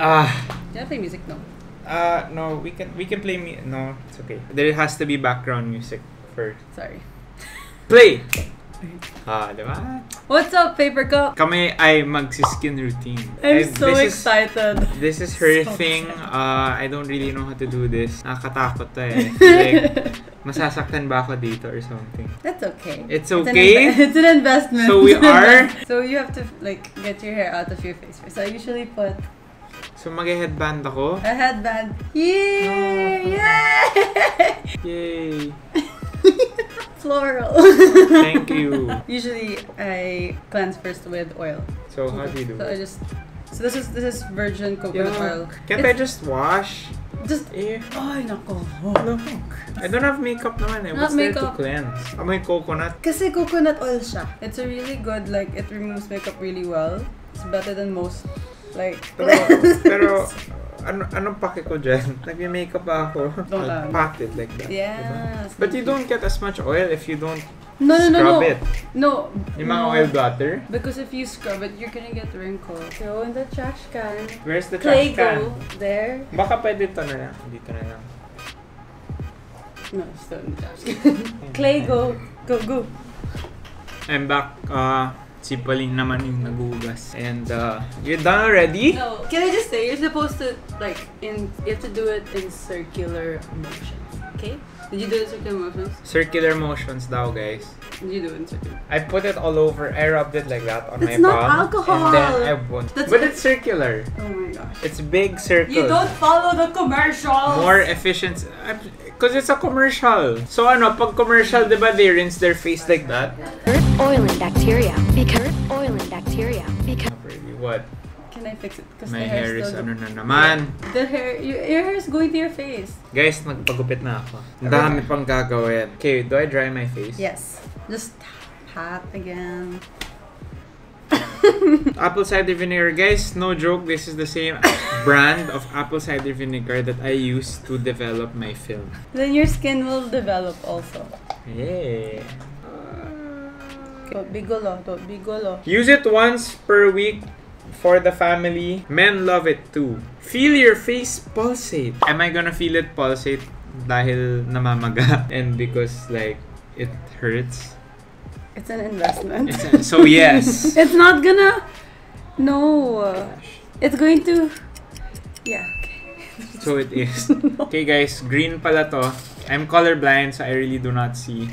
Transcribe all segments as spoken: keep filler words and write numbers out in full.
Ah. Do you play music? No. Uh, no, we can we can play me. No, it's okay. There has to be background music first. Sorry. Play. Ah, diba? What's up, Paper Cup? Kami ay magsiskin routine. I'm I've, so this excited. Is, this is her so thing. Uh, I don't really know how to do this. Nakakatakot to eh. Like, masasaktan ba ako dito or something? That's okay. It's okay? It's an, it's an investment. So we are? So you have to like get your hair out of your face first. So I usually put... So mag-headband ako? A headband. Yay! Oh. Yay! Yay! Floral. Thank you. Usually I cleanse first with oil. So okay. How do you do? So I just so this is this is virgin coconut yeah. oil. Can't it's, I just wash? Just eh. Oh, nako. Look. I don't have makeup naman eh. What's there to cleanse? Amoy coconut. Kasi coconut oil siya. It's a really good like it removes makeup really well. It's better than most like. Pero, pero Ano, anong pake ko dyan? Nag-makeup ako. Don't I'll pat it like that. Yeah. Diba? But you don't get as much oil if you don't no, no, scrub no, no. it. No. Yung mga no. oil butter. Because if you scrub it, you're gonna get wrinkles. Throw in the trash can. Where's the Clay trash go. can? There. Baka pwede ito na lang. Dito na lang. No, it's still in the trash can. Clay go. Go, go. I'm back. Uh, Si Pauline naman yung nagugas. And uh, you're done already? No. Can I just say, you're supposed to like in you have to do it in circular motions. Okay? Did you do it in circular motions? Circular motions daw, guys. Did you do it in circular? I put it all over. I rubbed it like that on That's my palm. It's not alcohol. And then I won't. That's but it's circular. Oh my gosh. It's big circles. You don't follow the commercials. More efficient. Because it's a commercial. So ano, pag commercial, diba, they rinse their face like that? Oil and bacteria. Because oil and bacteria. Because what? Can I fix it? Because my hair is ano na naman. The hair, your, your hair is going to your face. Guys, nagpagupit na ako. Ang dami pang gagawin. Okay, do I dry my face? Yes. Just pat again. Apple cider vinegar, guys. No joke. This is the same brand of apple cider vinegar that I use to develop my film. Then your skin will develop also. Yeah. Bigolo, bigolo. Use it once per week for the family. Men love it too. Feel your face pulsate. Am I gonna feel it pulsate dahil namamaga and because like it hurts? It's an investment. It's an, so yes. It's not gonna. No. Gosh. It's going to. Yeah. Okay. So it is. No. Okay, guys. Green pala to. I'm colorblind, so I really do not see.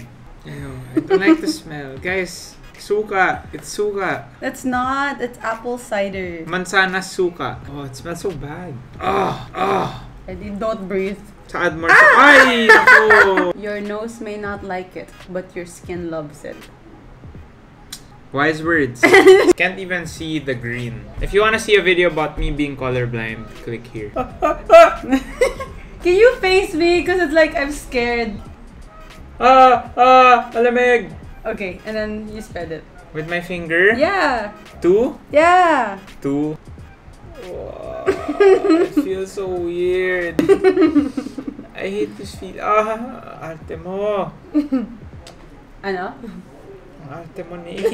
Ew, I don't like the smell. Guys, suka. It's suka. It's not. It's apple cider. Manzana suka. Oh, it smells so bad. Oh, oh. I did not breathe. Sad more. Ah! Ay, oh. Your nose may not like it, but your skin loves it. Wise words. Can't even see the green. If you want to see a video about me being colorblind, click here. Can you face me? Because it's like I'm scared. Ah! Ah! Alamig! Okay, and then you spread it. With my finger? Yeah! Two? Yeah! Two. Wow, it feels so weird. I hate this feel. Ah! Arte mo! Ano? Arte mo na it.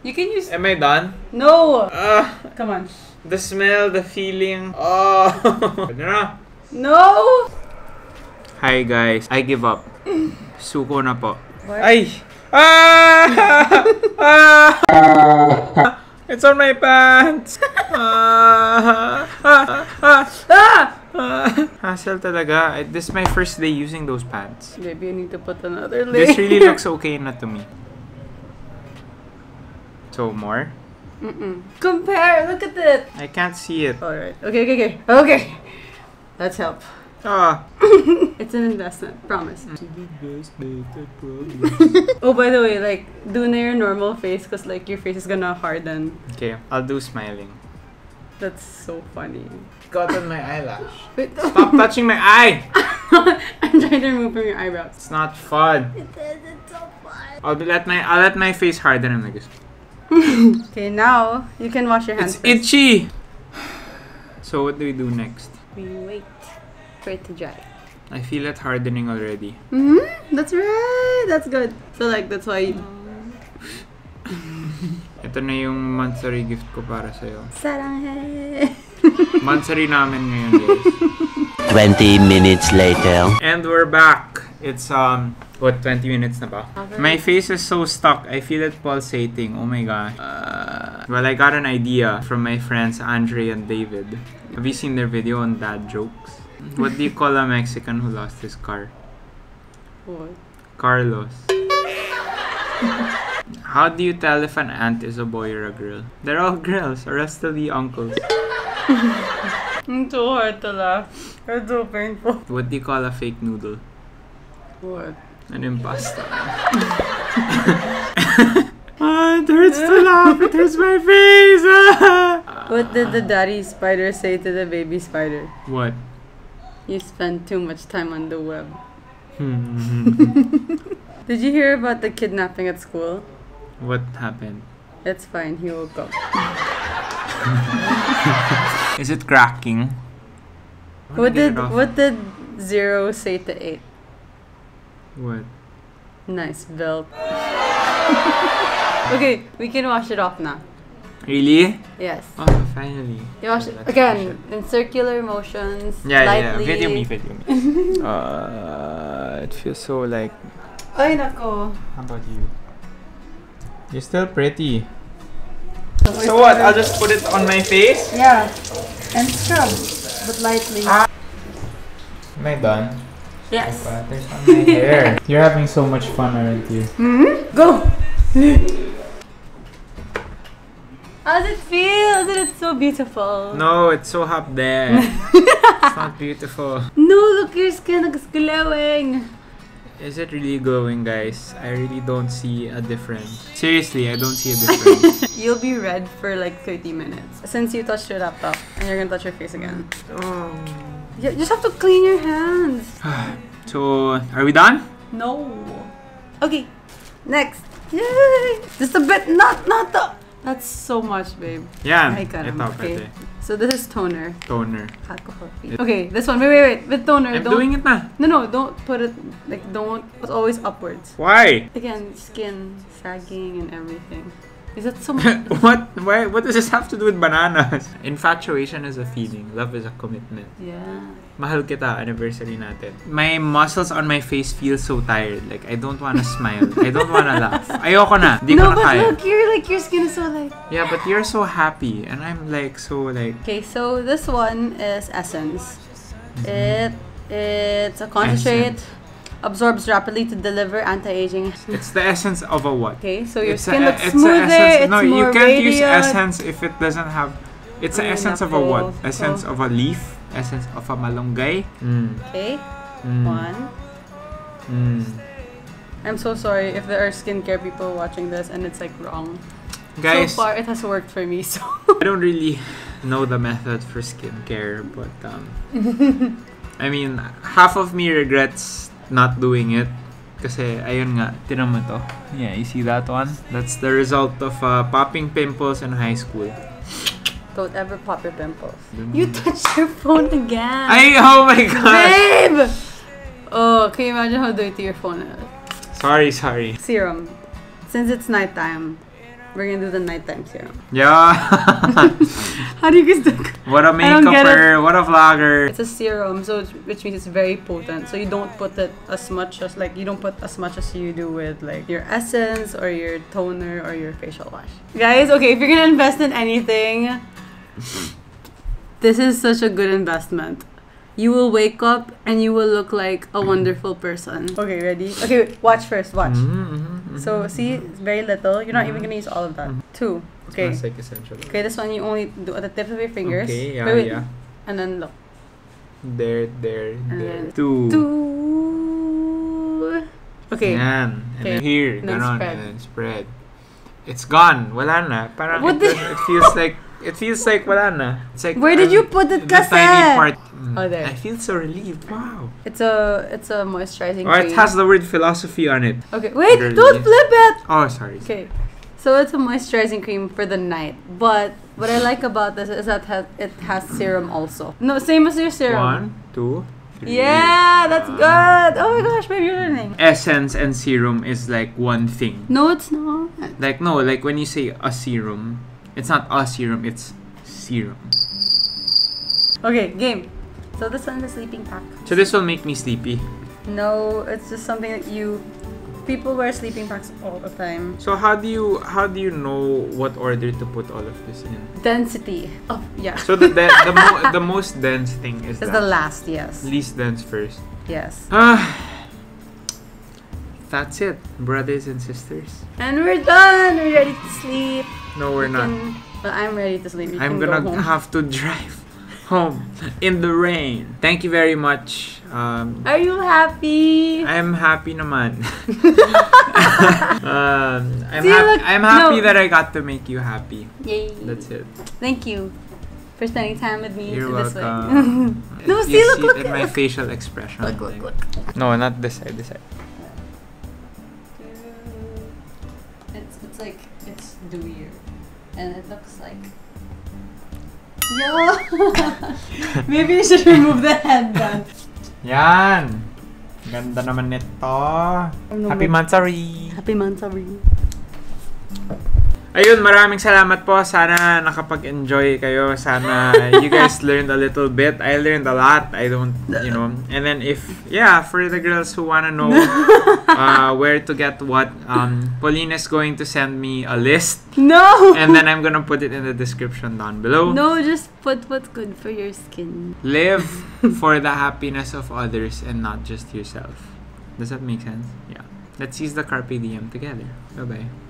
You can use... Am I done? No! Ah! Come on. The smell, the feeling. Oh! No! Hi guys, I give up. Suko na po. What? Ay! Ah! Ah! It's on my pants! Ah! Ah! Ah! Ah! Hassle talaga. This is my first day using those pants. Maybe I need to put another layer. This really looks okay na to me. So more? Mm-mm. Compare! Look at it! I can't see it. Alright. Okay, okay, okay. Okay! Let's help. Ah. It's an investment, promise. Oh, by the way, like do na your normal face, cause like your face is gonna harden. Okay, I'll do smiling. That's so funny. Got on my eyelash. Wait, stop touching my eye. I'm trying to remove from your eyebrows. It's not fun. It is. It's so fun. I'll be let my I'll let my face harden and like this. Okay, now you can wash your hands. It's first. Itchy. So what do we do next? We wait. To dry. I feel it hardening already. Mm-hmm. That's right. That's good. So like that's why. You... Ito na yung monthsary gift ko para sa iyo. Sarang. Monthsary namin ngayon, guys. twenty minutes later. And we're back. It's um what, twenty minutes na ba? Okay. My face is so stuck. I feel it pulsating. Oh my god. Uh, well, I got an idea from my friends Andre and David. Have you seen their video on dad jokes? What do you call a Mexican who lost his car? What? Carlos. How do you tell if an aunt is a boy or a girl? They're all girls, or else they'll be uncles. It's too hard to laugh. It's so painful. What do you call a fake noodle? What? An impasta. Oh, it hurts to laugh. It hurts my face. What did the daddy spider say to the baby spider? What? You spend too much time on the web. Did you hear about the kidnapping at school? What happened? It's fine. He woke up. Is it cracking? What did what did zero say to eight? What? Nice belt. Okay, we can wash it off now. Really? Yes. Oh, finally. You wash it again in circular motions. Yeah, lightly. Yeah. Video me, video me. uh, it feels so like. Ay, nako. How about you? You're still pretty. So what? I'll just put it on my face? Yeah. And scrub. But lightly. Ah. Am I done? Yes. My butters on my hair. You're having so much fun, aren't you? Mm-hmm. Go! How does it feel? Isn't it so beautiful? No, it's so up there. It's not beautiful. No, look, your skin is glowing. Is it really glowing, guys? I really don't see a difference. Seriously, I don't see a difference. You'll be red for like thirty minutes. Since you touched your laptop, and you're gonna touch your face again. Oh. You just have to clean your hands. So, are we done? No. Okay, next. Yay! Just a bit, not, not the... That's so much, babe. Yeah, I got it. Okay. So this is toner. Toner. Alcohol free. Okay, this one. Wait, wait, wait. With toner. I'm don't, doing it na. No, no. Don't put it, like, don't. It's always upwards. Why? Again, skin sagging and everything. Is that so much? What? Why? What does this have to do with bananas? Infatuation is a feeling. Love is a commitment. Yeah. Mahal kita, anniversary natin. My muscles on my face feel so tired. Like, I don't wanna smile. I don't wanna laugh. Ayoko na. Di ko na kaya. No, but look, you're like, your skin is so like... Yeah, but you're so happy. And I'm like, so like... Okay, so this one is Essence. Mm-hmm. It, it's a concentrate. Essence. Absorbs rapidly to deliver anti-aging. It's the essence of a what? Okay, so your it's skin a, looks it's smoother, essence, it's no, more you can't radiant. Use essence if it doesn't have... It's an essence of a what? Essence of a leaf? Essence of a malunggay? Mm. Okay, mm. one. Mm. I'm so sorry if there are skincare people watching this and it's like wrong. Guys, so far it has worked for me, so... I don't really know the method for skincare, but um... I mean, half of me regrets not doing it kasi ayun nga, tinan mo to. Yeah, you see that one? That's the result of uh, popping pimples in high school. Don't ever pop your pimples. You touched your phone again. I, oh my god. Babe! Oh, can you imagine how dirty your phone is? Sorry, sorry. Serum. Since it's nighttime, we're gonna do the nighttime serum. Yeah. How do you guys do? What a makeupper, what a vlogger. It's a serum, so it's, which means it's very potent. So you don't put it as much as like you don't put as much as you do with like your essence or your toner or your facial wash. Guys, okay, if you're gonna invest in anything, this is such a good investment. You will wake up and you will look like a wonderful person. Okay, ready? Okay, wait, watch first, watch. Mm-hmm, mm-hmm, so, see, it's very little. You're not mm-hmm. even gonna use all of that. Mm-hmm. Two. Okay. It's like essential. Okay, this one you only do at the tips of your fingers. Okay, yeah, wait, wait. Yeah. And then look. There, there, and there. Two. Two. Okay. Man. And okay. Then here, and then, on, and then spread. It's gone. Wala na. Parang it, does, it feels like... It feels like wala na. It's like where did um, you put it, the tiny part? Mm, oh, there. I feel so relieved. Wow. It's a it's a moisturizing cream. Oh, it has the word philosophy on it. Okay, wait, literally. Don't flip it. Oh, sorry. Okay, so it's a moisturizing cream for the night. But what I like about this is that ha it has serum also. No, same as your serum. One, two. Three. Yeah, that's good. Oh my gosh, babe, you're learning. Essence and serum is like one thing. No, it's not. Like no, like when you say a serum. It's not a serum, it's serum. Okay, game. So this one's a sleeping pack. So this will make me sleepy? No, it's just something that you... People wear sleeping packs all the time. So how do you how do you know what order to put all of this in? Density. Oh, yeah. So the the, the, mo the most dense thing is that. It's the last, yes. Least dense first. Yes. That's it, brothers and sisters. And we're done. We're ready to sleep. No, we're we not. Can, well, I'm ready to sleep. You I'm gonna go have to drive home in the rain. Thank you very much. Um, Are you happy? I'm happy naman. um, I'm, See, hap look, I'm happy no. that I got to make you happy. Yay. That's it. Thank you for spending time with me. You're welcome. This way. No, you see, look, see look, it look. In my facial expression. Look, look, look. No, not this side, this side. It's, it's like, it's dewy. And it looks like... Yo! Maybe you should remove the headband. Yan! Ganda naman nito. Happy Mansari! Happy Mansari! Ayun, maraming salamat po. Sana nakapag-enjoy kayo. Sana you guys learned a little bit. I learned a lot. I don't, you know. And then if, yeah, for the girls who wanna know uh, where to get what, um, Pauline is going to send me a list. No! And then I'm gonna put it in the description down below. No, just put what's good for your skin. Live for the happiness of others and not just yourself. Does that make sense? Yeah. Let's use the Carpe Diem together. Bye-bye.